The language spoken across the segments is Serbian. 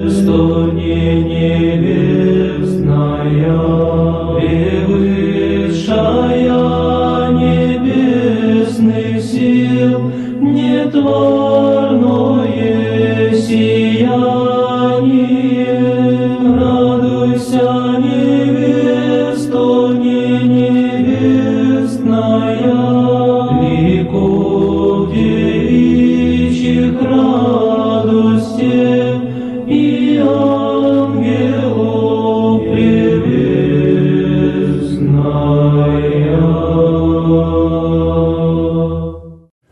Стороне небесная, превышая небесных сил, нетварное сияние. Радуйся, невесто небесная, веков девичьих радостей.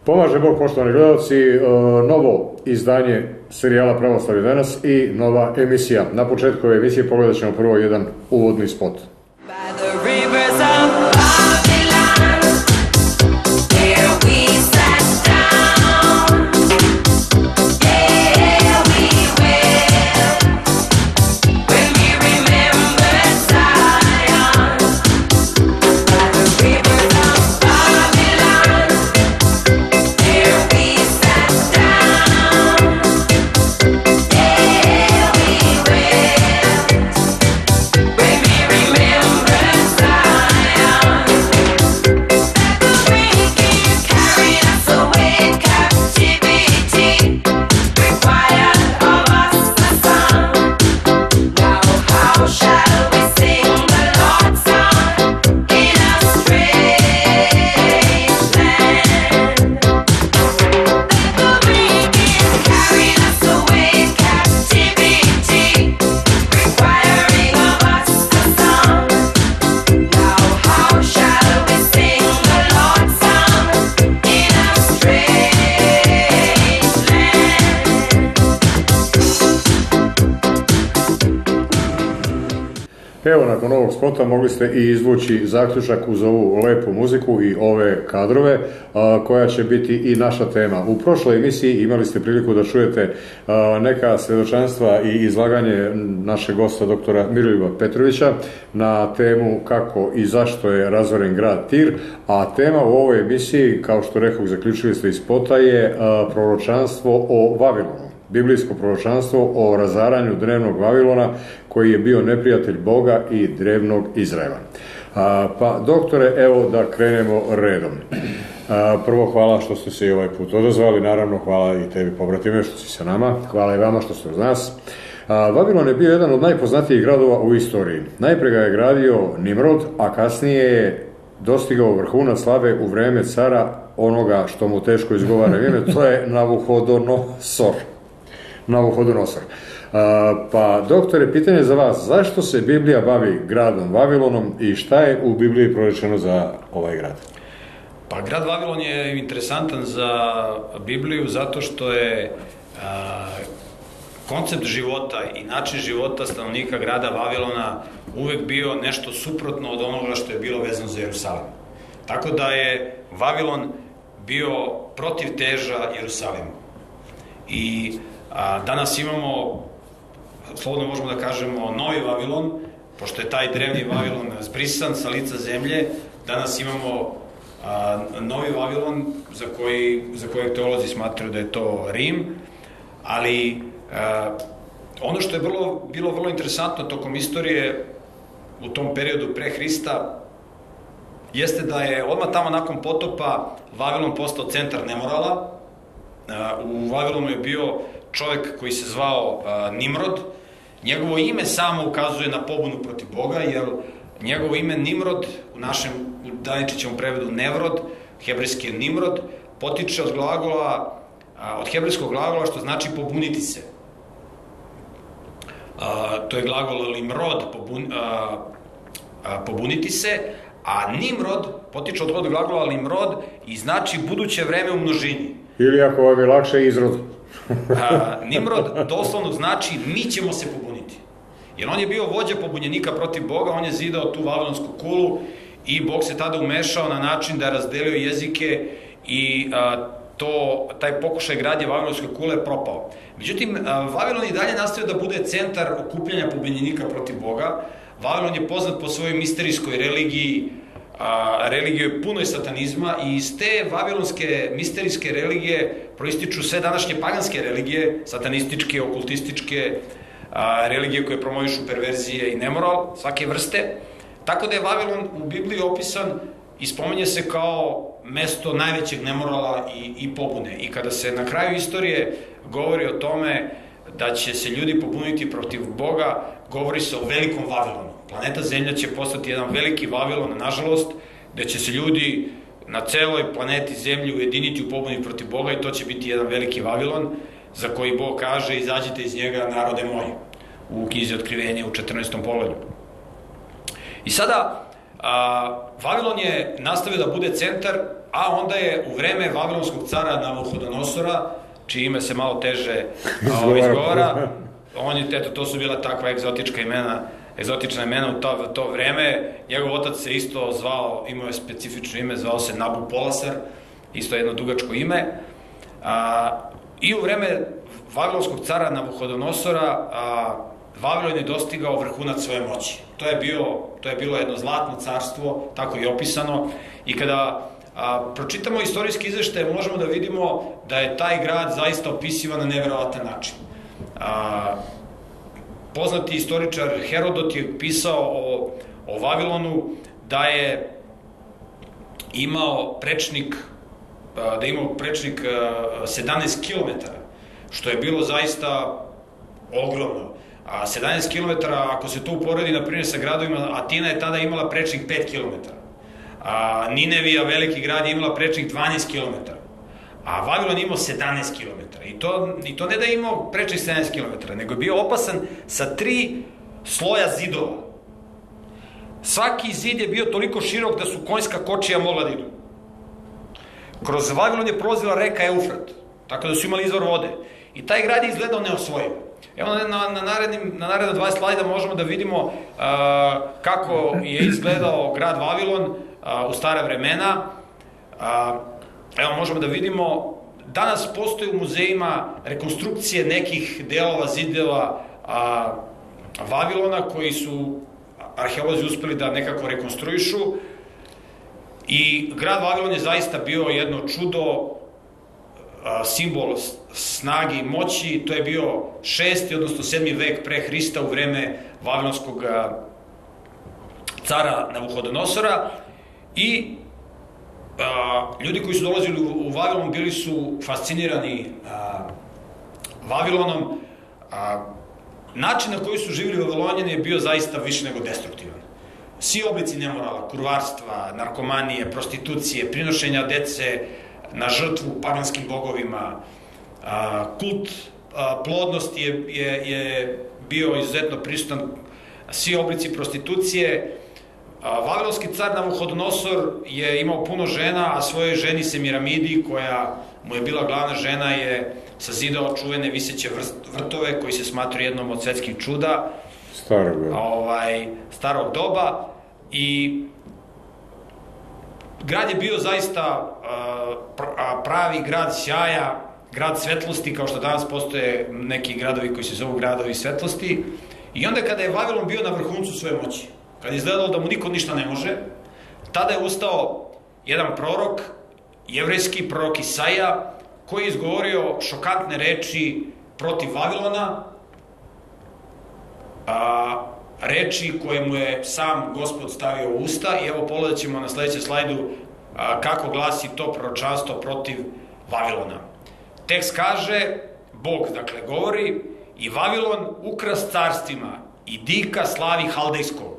Pomaže Bog, poštovani gledalci, novo izdanje serijala Pravoslavlje danas i nova emisija. Na početku ove emisije pogledat ćemo prvo jedan uvodni spot. Evo, nakon ovog spota mogli ste i izvući zaključak uz ovu lepu muziku i ove kadrove koja će biti i naša tema. U prošloj emisiji imali ste priliku da čujete neka svedočanstva i izlaganje našeg gosta doktora Miroljuba Petrovića na temu kako i zašto je razoren grad Tir, a tema u ovoj emisiji, kao što rekoh, zaključili ste iz spota, je proročanstvo o Vavilonu. Biblijsko proročanstvo o razaranju drevnog Vavilona koji je bio neprijatelj Boga i drevnog Izraela. Pa, doktore, evo da krenemo redom. Prvo, hvala što ste se i ovaj put odazvali, naravno hvala i tebi, pobratime, što si sa nama, hvala i vama što ste uz nas. Vavilon je bio jedan od najpoznatijih gradova u istoriji. Najpre ga je gradio Nimrod, a kasnije je dostigao vrhunac slave u vreme cara onoga što mu teško izgovara ime, to je Navuhodonosor. Navuhodonosor. Pa, doktore, pitanje za vas, zašto se Biblija bavi gradom Vavilonom i šta je u Bibliji prorečeno za ovaj grad? Pa, grad Vavilon je interesantan za Bibliju zato što je koncept života i način života stanovnika grada Vavilona uvek bio nešto suprotno od onoga što je bilo vezano za Jerusalim. Tako da je Vavilon bio protiv teža Jerusalimu. I danas imamo, slobodno možemo da kažemo, novi Vavilon, pošto je taj drevni Vavilon zbrisan sa lica zemlje. Danas imamo novi Vavilon za kojeg teolozi smatraju da je to Rim, ali ono što je bilo vrlo interesantno tokom istorije u tom periodu pre Hrista jeste da je odmah tamo nakon potopa Vavilon postao centar nemorala. U Vavilonu je bio čovjek koji se zvao Nimrod. Njegovo ime samo ukazuje na pobunu protiv Boga, jer njegovo ime Nimrod, u našem današnjem prevodu Nevrod, hebrejski Nimrod, potiče od hebrejskog glagola što znači pobuniti se. To je glagol Limrod, pobuniti se, a Nimrod potiče od glagola Limrod i znači buduće vreme u množini. Ili, ako vam je lakše, izrod. Nimrod doslovno znači mi ćemo se pobuniti. Jer on je bio vođa pobunjenika protiv Boga, on je zidao tu Vavilonsku kulu i Bog se tada umešao na način da je razdelio jezike i taj pokušaj gradnje Vavilonske kule je propao. Međutim, Vavilon i dalje nastavio da bude centar okupljanja pobunjenika protiv Boga. Vavilon je poznat po svojoj misterijskoj religiji, religije punoj satanizma, i iz te vavilonske misterijske religije proističu sve današnje paganske religije, satanističke, okultističke, religije koje promovišu perverzije i nemoral, svake vrste. Tako da je Vavilon u Bibliji opisan i spominje se kao mesto najvećeg nemorala i pobune. I kada se na kraju istorije govori o tome da će se ljudi pobuniti protiv Boga, govori se o velikom Vavilonu. Planeta Zemlja će postati jedan veliki Vavilon, nažalost, gde će se ljudi na celoj planeti Zemlji ujediniti u pobuni protiv Boga i to će biti jedan veliki Vavilon za koji Bog kaže izađite iz njega narode moji u knjizi Otkrivenja u 14. poglavlju. I sada Vavilon je nastavio da bude centar, a onda je u vreme vavilonskog cara Navuhodonosora, čije ime se malo teže izgovara, to su bila takva egzotična imena u to vreme. Njegov otac se isto zvao, imao je specifično ime, zvao se Nabupolasar, isto jedno dugačko ime. I u vreme vavilonskog cara Navuhodonosora Vavilon je dostigao vrhunac svoje moći. To je bilo jedno zlatno carstvo, tako je opisano. I kada pročitamo istorijski izveštaj, možemo da vidimo da je taj grad zaista opisivan na neverovatan način. Poznati istoričar Herodot je pisao o Vavilonu da je imao prečnik 17 km, što je bilo zaista ogromno. 17 km, ako se to uporedi, na primjer, sa gradovima, Atina je tada imala prečnik 5 km. Ninevija, veliki grad, je imala prečnik 12 km. A Vavilon imao 17 km. I to ne da je imao prečnik 17 km, nego je bio opasan sa 3 sloja zidova. Svaki zid je bio toliko širok da su konjska kočija mogla da idu. Kroz Vavilon je prolazila reka Eufrat, tako da su imali izvor vode. I taj grad je izgledao neosvojivo. Evo na narednim 20 slajda možemo da vidimo kako je izgledao grad Vavilon u stara vremena. Evo možemo da vidimo, danas postoje u muzejima rekonstrukcije nekih delova, zideva Vavilona koji su arheolozi uspeli da nekako rekonstruišu. I grad Vavilon je zaista bio jedno čudo, simbol snage i moći. To je bio 6. odnosno 7. vek pre Hrista u vreme vavilonskog cara Navuhodonosora. I ljudi koji su dolazili u Vavilon bili su fascinirani Vavilonom. Način na koji su živjeli Vavilonjani je bio zaista više nego destruktivan. Svi oblici nemorala, kurvarstva, narkomanije, prostitucije, prinošenja dece na žrtvu paganskim bogovima. Kult plodnosti je bio izuzetno prisutan, svi oblici prostitucije. Vavilonski car Navuhodonosor je imao puno žena, a svojoj ženi Semiramidi, koja mu je bila glavna žena, je sazidao čuvene viseće vrtove, koji se smatraju jednom od svetskih čuda starog doba. I grad je bio zaista pravi grad sjaja, grad svetlosti, kao što danas postoje neki gradovi koji se zovu gradovi svetlosti. I onda kada je Vavilon bio na vrhuncu svoje moći, kada je izgledalo da mu niko ništa ne može, tada je ustao jedan prorok, jevrejski prorok Isaja, koji je izgovorio šokantne reči protiv Vavilona, reči koje mu je sam Gospod stavio u usta. I evo pogledat ćemo na sljedećem slajdu kako glasi to proročanstvo protiv Vavilona. Tekst kaže, Bog dakle govori, i Vavilon ukras carstvima i dika slavi Haldejskog.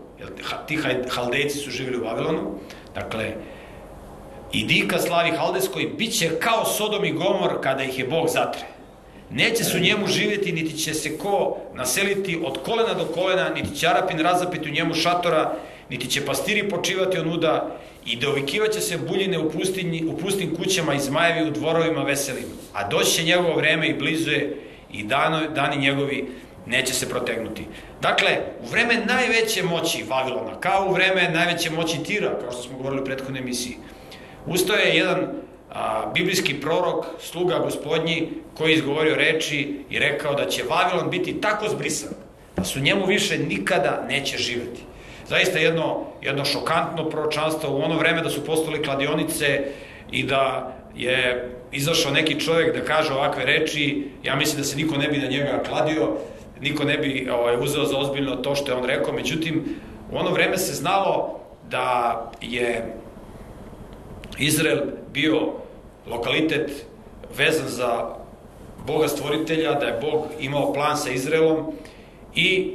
Ti Haldejci su živjeli u Vavilonu. Dakle, i dika slavi Haldejskog i bit će kao Sodom i Gomor kada ih je Bog zatre. Neće se u njemu živjeti, niti će se ko naseliti od kolena do kolena, niti će Arapin razapiti u njemu šatora, niti će pastiri počivati onuda, i dovikivaće se buljine u pustim kućama i zmajevi u dvorovima veselim. A doći će njegovo vreme i blizu je, i dani njegovi neće se protegnuti. Dakle, u vreme najveće moći Vavilona, kao u vreme najveće moći Tira, kao što smo govorili u prethodnoj emisiji, ustao je jedan biblijski prorok, sluga Gospodnji, koji je izgovorio reči i rekao da će Vavilon biti tako zbrisan da su njemu više nikada neće živjeti. Zaista jedno šokantno proročanstvo u ono vreme da su postali kladionice i da je izašao neki čovjek da kaže ovakve reči. Ja mislim da se niko ne bi na njega kladio. niko ne bi uzeo za ozbiljno to što je on rekao. Međutim, u ono vreme se znalo da je Izrael bio lokalitet vezan za Boga stvoritelja, da je Bog imao plan sa Izraelom, i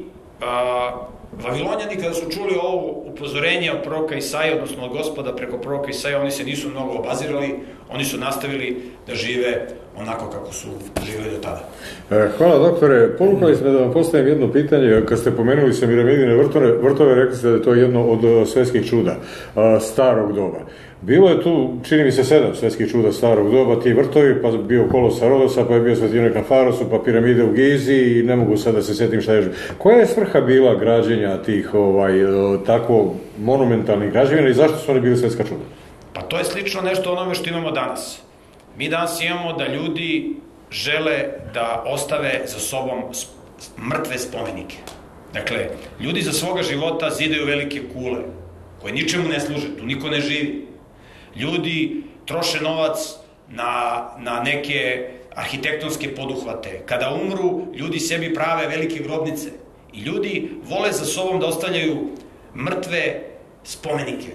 Vavilonjani kada su čuli ovo upozorenje od proroka Isaja, odnosno od Gospoda preko proroka Isaja, oni se nisu mnogo obazirali, oni su nastavili da žive onako kako su živeli do tada. Hvala doktore, ponukali smo da vam postavim jedno pitanje. Kad ste pomenuli Semiramidine vrtove, rekli ste da je to jedno od svetskih čuda starog doba. Bilo je tu, čini mi se, 7 svetskih čuda starog doba, ti vrtovi, pa bio kolos Rodosa, pa je bio svetionik na Farosu, pa piramide u Gizi i ne mogu sad da se sjetim šta je živio. Koja je svrha bila građenja tih tako monumentalnih građevina i zašto su oni bili svetska čuda? Pa to je slično nešto onome što imamo danas. Mi danas imamo da ljudi žele da ostave za sobom mrtve spomenike. Dakle, ljudi za svoga života zidaju velike kule koje ničemu ne služe, tu niko ne živi. Ljudi troše novac na neke arhitektonske poduhvate. Kada umru, ljudi sebi prave velike grobnice. I ljudi vole za sobom da ostavljaju mrtve spomenike.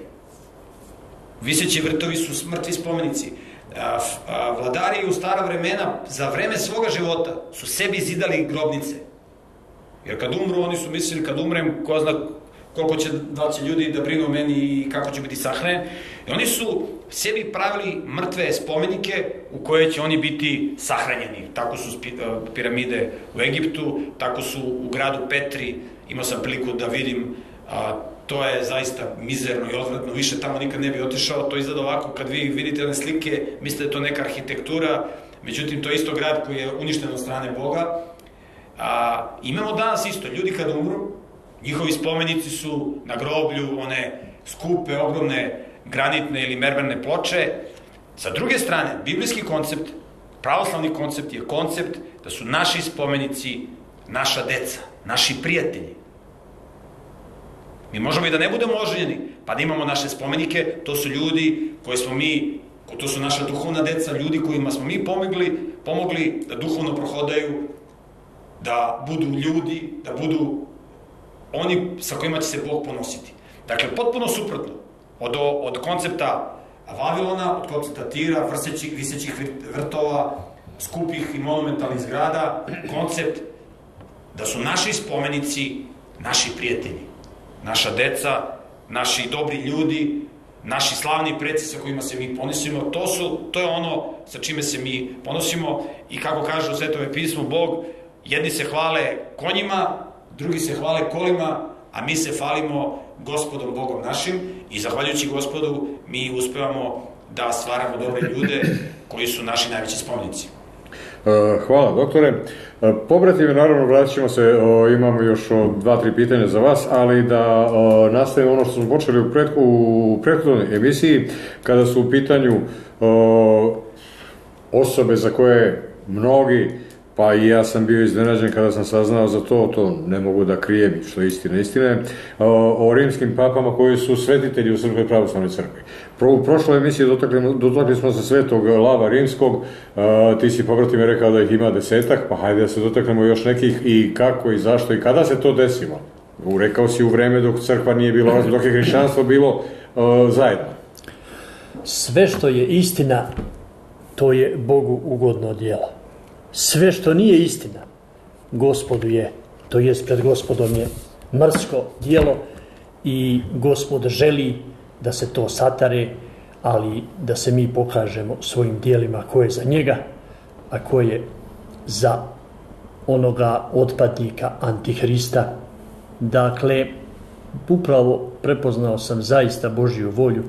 Viseći vrtovi su mrtvi spomenici. Vladari u stara vremena za vreme svoga života su sebi zidali grobnice, jer kad umru oni su mislili, kad umrem ko zna koliko će, da će ljudi da brinu o meni i kako će biti sahranjen, i oni su sebi pravili mrtve spomenike u koje će oni biti sahranjeni. Tako su piramide u Egiptu, tako su u gradu Petri, imao sam priliku da vidim. To je zaista mizerno i odvratno, više tamo nikad ne bi otišao. To izgleda ovako, kad vi vidite one slike, mislite da je to neka arhitektura, međutim to je isto grad koji je uništen od strane Boga. Imamo danas isto, ljudi kad umru, njihovi spomenici su na groblju, one skupe, ogromne granitne ili mermerne ploče. Sa druge strane, biblijski koncept, pravoslavni koncept je koncept da su naši spomenici naša deca, naši prijatelji. Mi možemo i da ne budemo oženjeni, pa da imamo naše spomenike. To su ljudi koje smo mi, to su naša duhovna deca, ljudi kojima smo mi pomogli da duhovno prohodaju, da budu ljudi, da budu oni sa kojima će se Bog ponositi. Dakle, potpuno suprotno od koncepta Vavilona, od koncepta Tira, visećih vrtova, skupih i monumentalnih zgrada, koncept da su naši spomenici naši prijatelji, naša deca, naši dobri ljudi, naši slavni preci sa kojima se mi ponosimo. To je ono sa čime se mi ponosimo. I kako kaže u Svetome pismu Bog, jedni se hvale konjima, drugi se hvale kolima, a mi se hvalimo Gospodom Bogom našim, i zahvaljujući Gospodu mi uspevamo da stvaramo dobre ljude koji su naši najveći spomenici. Hvala doktore. Pobratim, naravno vraćamo se, imamo još 2-3 pitanja za vas, ali da nastavimo ono što smo počeli u prethodnoj emisiji, kada su u pitanju osobe za koje mnogi, pa i ja sam bio iznenađen kada sam saznao za to, to ne mogu da krijem, što je istina, o rimskim papama koji su svetitelji u Srpskoj pravoslavnoj crkvi. U prošloj emisiji dotakli smo se svetog Lava Rimskog, ti si povrati mi rekao da ih ima 10-ak, pa hajde da se dotaknemo još nekih, i kako i zašto i kada se to desilo. Rekao si u vreme dok crkva nije bila, dok je hrišćanstvo bilo zajedno. Sve što je istina, to je Bogu ugodno djelo. Sve što nije istina, Gospodu je, to jest pred Gospodom je mrsko djelo, i Gospod želi da se to satare, ali da se mi pokažemo svojim djelima ko je za njega, a ko je za onoga otpadnika Antihrista. Dakle, upravo prepoznao sam zaista Božju volju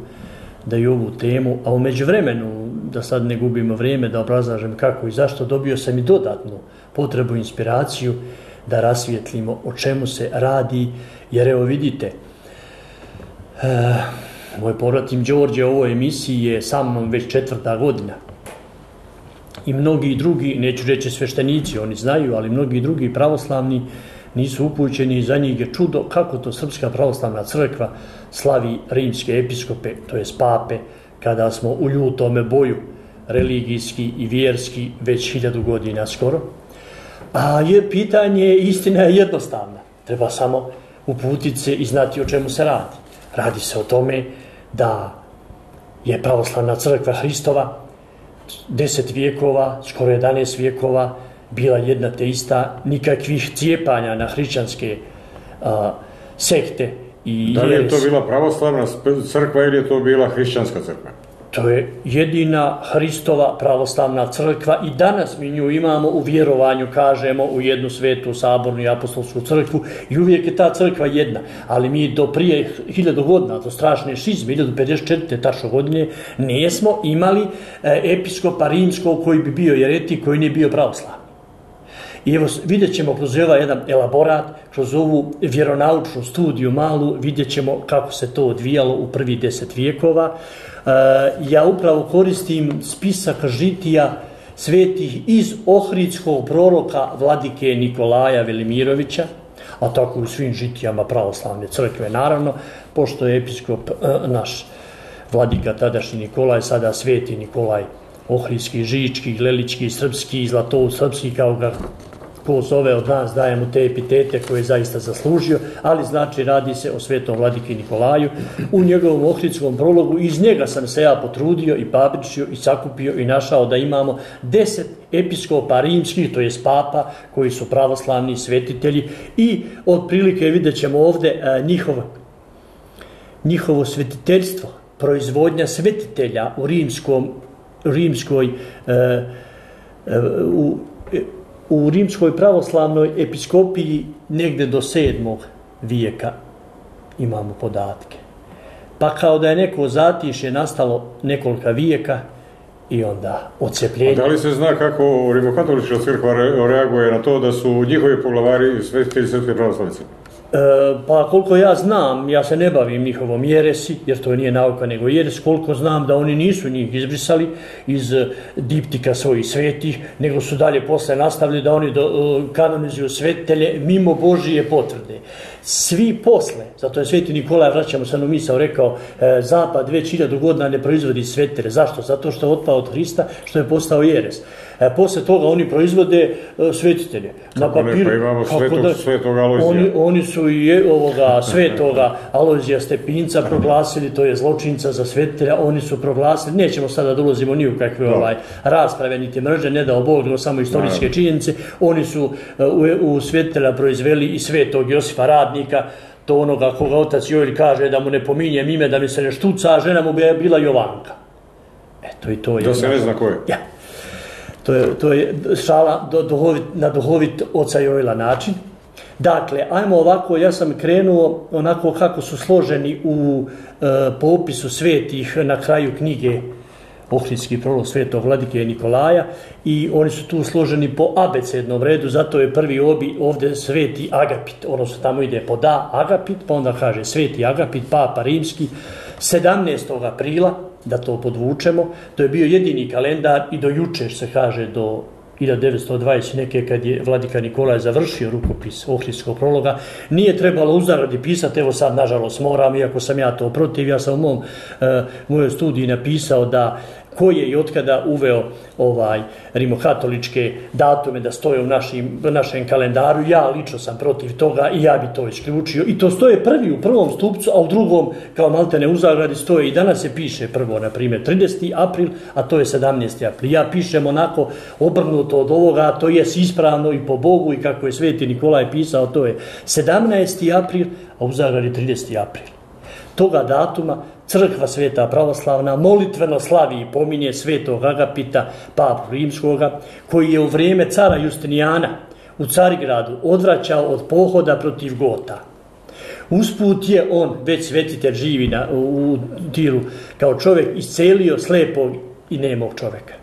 da i ovu temu, a umeđu vremenu, da sad ne gubimo vrijeme da obrazlažem kako i zašto, dobio sam i dodatnu potrebu, inspiraciju da rasvijetlimo o čemu se radi, jer evo vidite, moj povratim Đorđe u ovoj emisiji je sa mnom već 4. godina, i mnogi drugi, neću reći sveštenici, oni znaju, ali mnogi drugi pravoslavni nisu upućeni, i za njih je čudo kako to Srpska pravoslavna crkva slavi rimske episkope, to je pape, kada smo u ljutome boju religijski i vjerski već 1000 godina skoro. je pitanje, istina je jednostavna. Treba samo uputiti se i znati o čemu se radi. Radi se o tome da je pravoslavna crkva Hristova 10 vijekova, skoro 11 vijekova, bila jedna te ista, nikakvih cijepanja na hrišćanske sekte. Da li je to bila pravoslavna crkva ili je to bila hrišćanska crkva? To je jedina Hristova pravoslavna crkva i danas mi nju imamo u vjerovanju, kažemo, u jednu svetu, sabornu i apostolsku crkvu i uvijek je ta crkva jedna. Ali mi do prije 1000 godina, do strašne šizme, 1054. tačno godine, nismo imali episkopa rimskog koji bi bio jeretik, koji nije bio pravoslavan. I evo, vidjet ćemo kroz ovaj jedan elaborat, kroz ovu vjeronaučnu studiju malu, vidjet ćemo kako se to odvijalo u prvi 10 vijekova. Ja upravo koristim spisak žitija svetih iz Ohridskog prologa vladike Nikolaja Velimirovića, a tako u svim žitijama pravoslavne crkve, naravno, pošto je episkop naš vladika tadašnji Nikolaj, sada sveti Nikolaj Ohridski, Žički, Glelički, Srpski, Zlatov, Srpski, kao ga ko zove od nas, daje mu te epitete koje je zaista zaslužio, ali znači radi se o svetom vladiki Nikolaju. U njegovom Ohridskom prologu, iz njega sam se ja potrudio i papričio i sakupio i našao da imamo 10 episkopa rimskih, to je papa, koji su pravoslavni svetitelji i otprilike vidjet ćemo ovdje njihovo svetiteljstvo, proizvodnja svetitelja u rimskoj pravoslavnoj episkopiji negde do 7. vijeka imamo podatke. Pa kao da je neko zatišje nastalo nekoliko vijeka i onda odcepljenje. Da li se zna kako rimokatolička crkva reaguje na to da su njihovi poglavari svetitelji srpske pravoslavnice? Pa koliko ja znam, ja se ne bavim njihovom jeresi, jer to nije nauka nego jeres, koliko znam da oni nisu njih izbrisali iz diptika svojih svetih, nego su dalje posle nastavili da oni kanonizuju svetitelje mimo Božije potvrde. Svi posle, zato je sveti Nikolaj, vraćamo se na misao, rekao, zapad već 1000 godina ne proizvodi svetitelje. Zašto? Zato što je otpao od Hrista, što je postao jeres. Posle toga oni proizvode svetitelje. Na papiru, svetog Alozija. Oni su i svetoga Alozija Stepinca proglasili, to je zločinca za svetitelja, oni su proglasili, nećemo sada da ulazimo ni u kakve rasprave, niti mržnje, ne da obogno, samo istorijske činjenice, oni su u svetitelja proizveli i svetog Josipa radnika, to onoga koga otac Jojl kaže da mu ne pominjem ime, da mi se ne štuca, a žena mu bila Jovanka. Eto i to je. Da se ne zna ko je. Ja. To je šala na duhovit oca Jojla način. Dakle, ajmo ovako, ja sam krenuo onako kako su složeni po opisu svetih na kraju knjige Ohridski prolog svetog vladike Nikolaja i oni su tu složeni po abecednom redu, zato je prvi ovdje sveti Agapit, ono se tamo ide po da Agapit, pa onda kaže sveti Agapit, papa rimski, 17. aprila, da to podvučemo, to je bio jedini kalendar i do jučer se kaže do 1920 neke kad je vladika Nikolaj završio rukopis Ohridskog prologa, nije trebalo uzaradi pisati, evo sad nažalost moram, iako sam ja to protiv, ja sam u mojoj studiji napisao da ko je i otkada uveo rimokatoličke datume da stoje u našem kalendaru, ja lično sam protiv toga i ja bi to isključio. I to stoje prvi u prvom stupcu, a u drugom, kao maltene uzagradi, stoje i danas se piše prvo, na primjer, 30. april, a to je 17. april. Ja pišem onako obrnuto od ovoga, a to je ispravno i po Bogu i kako je sveti Nikolaj pisao, to je 17. april, a uzagradi 30. april. Toga datuma crkva sveta pravoslavna molitveno slavi i pominje svetog Agapita, papu rimskoga, koji je u vrijeme cara Justinijana u Carigradu odvraćao od pohoda protiv Gota. Usput je on, već svetitelj živi u Tiru, kao čovjek iscelio slepog i nemog čovjeka.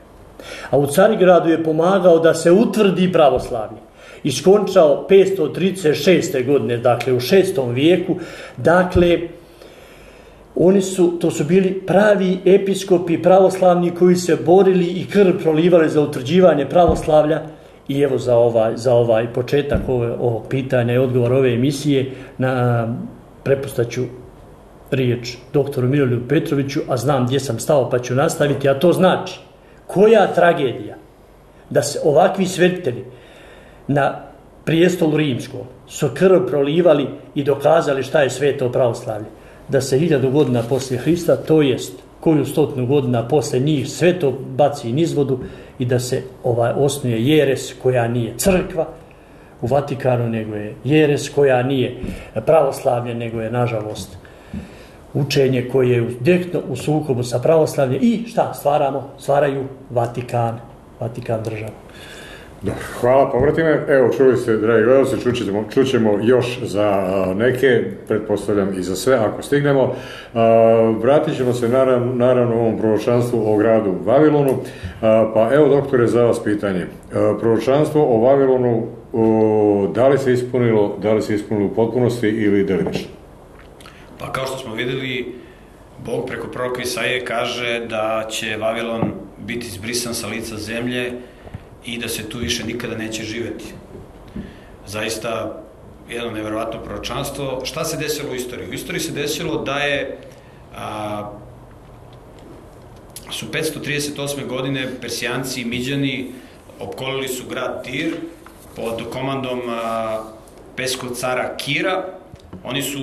A u Carigradu je pomagao da se utvrdi pravoslavlje. Iskončao 536. godine, dakle u 6. vijeku, dakle, to su bili pravi episkopi pravoslavni koji se borili i krv prolivali za utvrđivanje pravoslavlja. I evo za ovaj početak ovog pitanja i odgovor ove emisije prepustaću riječ doktoru Miroljubu Petroviću, a znam gdje sam stao pa ću nastaviti, a to znači koja tragedija da se ovakvi svetitelji na prijestolu rimskom su krv prolivali i dokazali šta je sveto pravoslavlje. Da se 1000 godina poslije Hrista, to jest koju 100 godina poslije njih, sve to baci niz vodu i da se osnuje jeres koja nije crkva u Vatikanu, nego je jeres koja nije pravoslavlje, nego je nažalost učenje koje je direktno u sukobu sa pravoslavljem. I šta stvaramo? Stvaraju Vatikan država. Hvala, povratimo. Evo, čuli ste, dragi gledalci, čućemo još za neke, pretpostavljam i za sve, ako stignemo. Vratit ćemo se naravno u ovom proročanstvu o gradu Vavilonu. Pa evo, doktore, za vas pitanje. Proročanstvo o Vavilonu, da li se ispunilo u potpunosti ili delimično? Pa kao što smo vidjeli, Bog preko proroka Isaje kaže da će Vavilon biti izbrisan sa lica zemlje i da se tu više nikada neće živjeti. Zaista, jedno nevjerovatno proročanstvo. Šta se desilo u istoriji? U istoriji se desilo da su 538. godine Persijanci i Miđani opkolili su grad Tir pod komandom perskog cara Kira. Oni su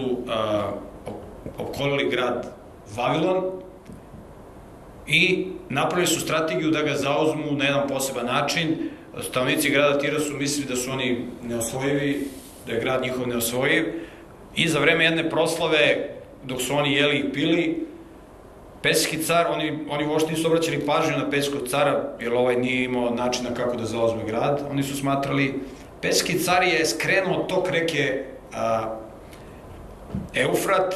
opkolili grad Vavilon i napravili su strategiju da ga zauzmu na jedan poseban način. Stanovnici grada Tira su mislili da su oni neosvojivi, da je grad njihov neosvojiv. I za vreme jedne proslave, dok su oni jeli i pili, perski car, oni uopšte nisu obraćali pažnju na perskog cara, jer ovaj nije imao načina kako da zauzme grad. Oni su smatrali, perski car je skrenuo tok reke Eufrat,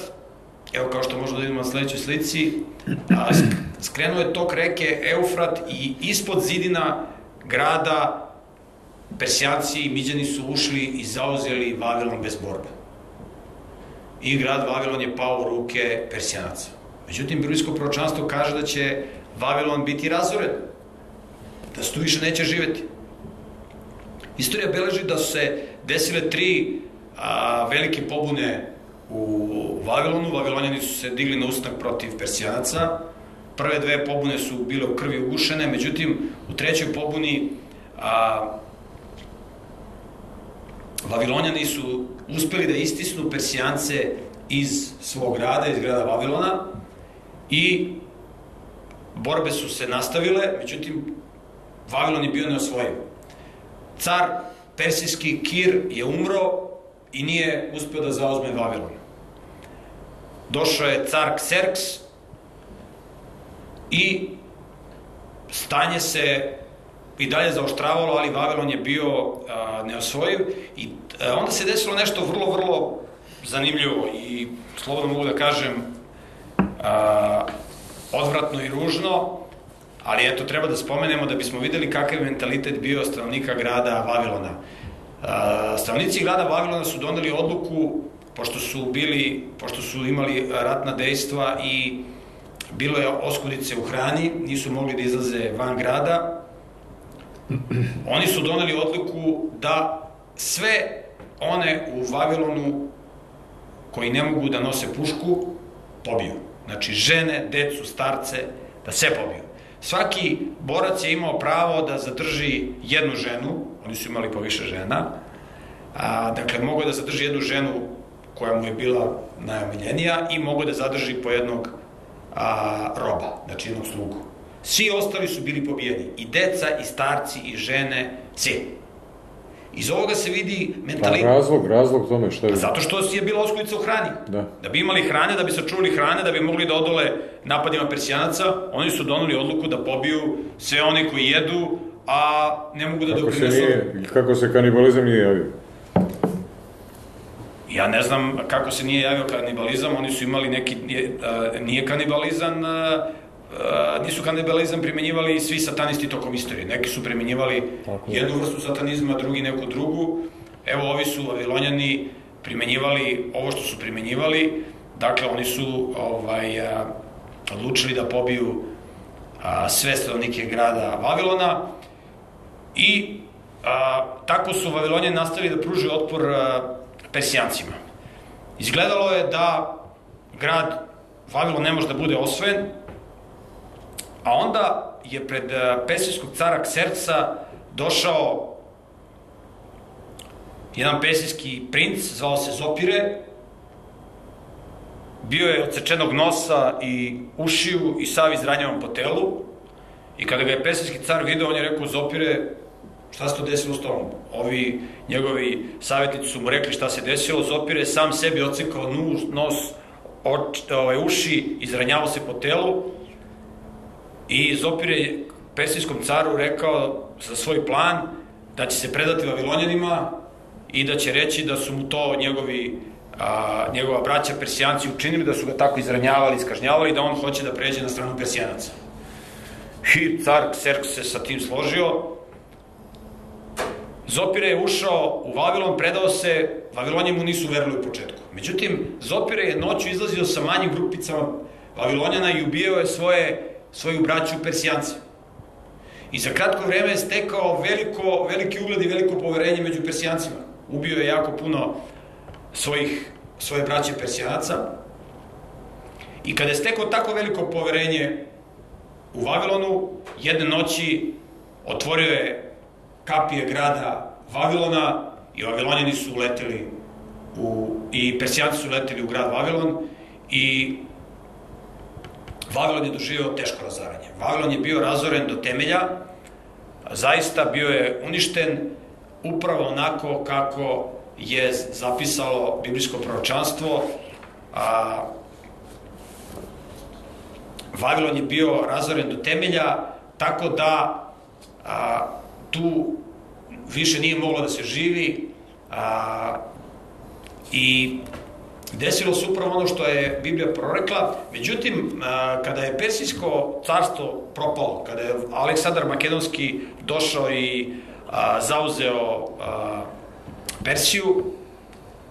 evo kao što možemo da vidimo na sljedećoj slici, skrenuo je tok reke Eufrat i ispod zidina grada Persijanci i Miđani su ušli i zauzeli Vavilon bez borbe. I grad Vavilon je pao u ruke Persijanaca. Međutim, biblijsko proročanstvo kaže da će Vavilon biti razoren, da se tu više neće živjeti. Istorija beleži da su se desile 3 velike pobune u Vavilonu. Vavilonjani su se digli na ustanak protiv Persijanaca. Prve 2 pobune su bile u krvi ugušene, međutim, u 3. pobuni Vavilonjani su uspeli da istisnu Persijance iz svog grada, iz grada Vavilona, i borbe su se nastavile, međutim, Vavilon je bio neosvojiv. Car persijski Kir je umro i nije uspio da zauzme Vavilon. Došao je car Kserks i stanje se i dalje zaoštravalo, ali Vavilon je bio neosvojiv. I onda se desilo nešto vrlo, vrlo zanimljivo i slobodno mogu da kažem odvratno i ružno, ali eto, treba da spomenemo da bismo videli kakav je mentalitet bio stanovnika grada Vavilona. Stanovnici grada Vavilona su doneli odluku, pošto su imali ratna dejstva i bilo je oskudice u hrani, nisu mogli da izlaze van grada. Oni su doneli odluku da sve one u Vavilonu koji ne mogu da nose pušku, pobiju. Znači žene, decu, starce, da sve pobiju. Svaki borac je imao pravo da zadrži jednu ženu, oni su imali poviše žena, dakle mogo je da zadrži jednu ženu koja mu je bila najomiljenija i mogo je da zadrži po jednog roba, znači jednog slugu. Svi ostali su bili pobijeni, i deca, i starci, i žene, svi. Iz ovoga se vidi mentalitet. Pa razlog tome što je... Zato što je bila oskudica u hrani. Da bi imali hrane, da bi sačuvali hrane, da bi mogli da odole napadima Persijanaca, oni su doneli odluku da pobiju sve one koji jedu, a ne mogu da doprinesu... Kako se kanibalizam nije javio? Ja ne znam kako se nije javio kanibalizam, oni su imali neki... Nisu kanibalizam primjenjivali svi satanisti tokom istorije. Neki su primjenjivali jednu vrstu satanizma, drugi neku drugu. Evo, ovi su Vavilonjani primjenjivali ovo što su primjenjivali. Dakle, oni su odlučili da pobiju sve stanovnike grada Vavilona i tako su Vavilonjani nastavili da pruže otpor Persijancima. Izgledalo je da grad Vavilon ne može da bude osvojen, a onda je pred persijskog cara Kserksa došao jedan persijski princ, zvao se Zopire, bio je od sečenog nosa i ušiju i sav izranjavan po telu, i kada ga je persijski car vidio, on je rekao: Zopire, šta se to desilo s tobom? Ovi njegovi savjetnici su mu rekli šta se desilo. Zopire sam sebi odsekao nos, uši, izranjavao se po telu, i Zopire je persijskom caru rekao za svoj plan da će se predati Vavilonjanima i da će reći da su mu to njegova braća Persijanci učinili, da su ga tako izranjavali, iskažnjavali, da on hoće da pređe na stranu Persijanaca. I car Kserks se sa tim složio. Zopire je ušao u Vavilon, predao se, Vavilonje mu nisu verili u početku. Međutim, Zopire je noću izlazio sa manjim grupicama Vavilonjana i ubijao je svoju braću Persijanci. I za kratko vreme je stekao veliki ugled i veliko poverenje među Persijancima. Ubio je jako puno svoje braće Persijanaca. I kada je stekao tako veliko poverenje u Vavilonu, jedne noći otvorio je kapije grada Vavilona i Vavilonjani su uleteli i Persijanci su uleteli u grad Vavilon, i Vavilon je doživio teško razaranje. Vavilon je bio razoren do temelja, zaista bio je uništen upravo onako kako je zapisalo biblijsko proročanstvo. Vavilon je bio razoren do temelja, tako da tu više nije moglo da se živi, i desilo se upravo ono što je Biblija prorekla. Međutim, kada je Persijsko carstvo propalo, kada je Aleksandar Makedonski došao i zauzeo Persiju,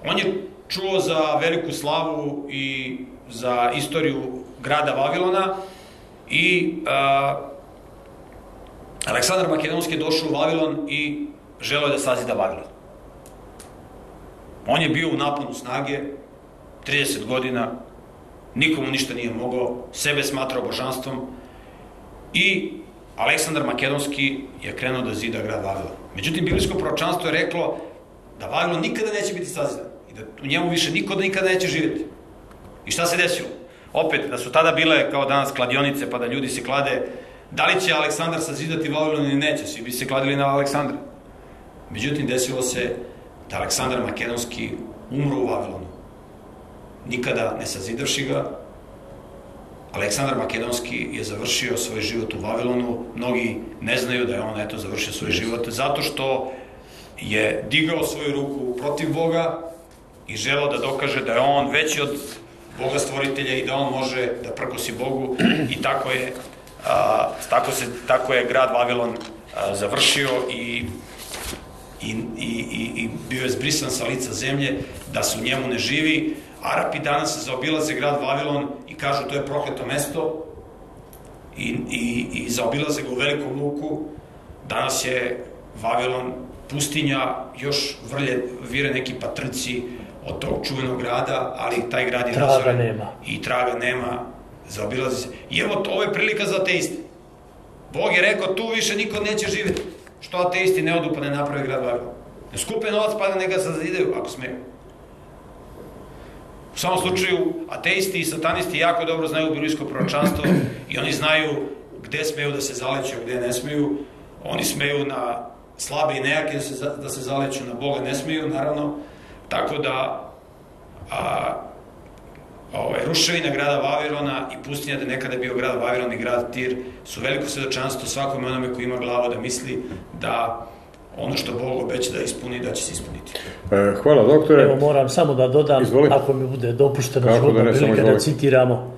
on je čuo za veliku slavu i za istoriju grada Vavilona, i Aleksandar Makedonski je došao u Vavilon i želeo je da sazida Vavilon. On je bio u naponu snage, 30 godina, nikomu ništa nije mogao, sebe smatrao božanstvom, i Aleksandar Makedonski je krenuo da zida grad Vavilon. Međutim, biblijsko proročanstvo je reklo da Vavilon nikada neće biti sazidan i da u njemu više niko nikada neće živjeti. I šta se desilo? Opet, da su tada bile kao danas kladionice, pa da ljudi se klade da li će Aleksandar sazidati Vavilon ili neće, svi bi se kladili na Aleksandra. Međutim, desilo se da Aleksandar Makedonski umro u Vavilonu, nikada ne sazidavši ga. Aleksandar Makedonski je završio svoj život u Vavilonu. Mnogi ne znaju da je on eto završio svoj život zato što je digao svoju ruku protiv Boga i želeo da dokaže da je on veći od Boga stvoritelja i da on može da prkosi Bogu, i tako je grad Vavilon završio i bio je zbrisan sa lica zemlje, da se u njemu ne živi. Arapi danas zaobilaze grad Vavilon i kažu to je prokleto mesto, i zaobilaze ga u velikom luku. Danas je Vavilon pustinja, još vire neki patrnci od tog čuvenog grada, ali taj grad je razoren i traga nema, zaobilaze se. I evo, ovo je prilika za ateiste. Bog je rekao, tu više niko neće živjeti. Što ateisti ne odu pa ne naprave grad Vavilon? Ne skupe novac pa da ne ga sazidaju, ako smeju. U samom slučaju, ateisti i satanisti jako dobro znaju biblijsko proročanstvo i oni znaju gde smeju da se zaleću, gde ne smeju. Oni smeju na slabe i nejake da se zaleću, na Boga ne smeju, naravno. Tako da ruševina grada Vavilona i pustinja da nekada je bio grad Vavilon i grad Tir su veliko svedočanstvo svakome onome koji ima glavu da misli da ono što Bog obeća da ispuni, da će se ispuniti. Hvala, doktore. Evo, moram samo da dodam, ako mi bude dopušteno, da citiramo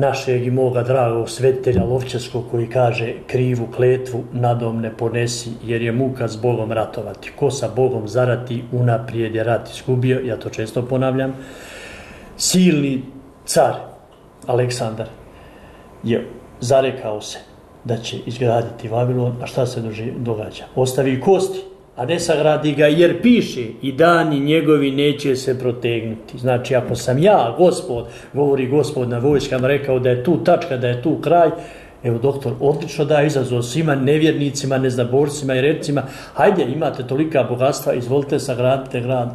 našeg i moga dragog svetitelja Lovčarskog, koji kaže: krivu kletvu nadom ne ponesi, jer je muka s Bogom ratovati. Ko sa Bogom zarati, unaprijed je rat izgubio. Ja to često ponavljam. Silni car Aleksandar je zarekao se da će izgraditi Vavilon, a šta se događa? Ostavi kosti, a ne sagradi ga, jer piše: i dani njegovi neće se protegnuti. Znači, ako sam ja, Gospod, govori Gospod na vojskama, rekao da je tu tačka, da je tu kraj, Evo, doktor, odlično daje izazov svima nevjernicima, neznaborcima i revcima. Hajde, imate tolika bogatstva, izvolite, sagradite grad,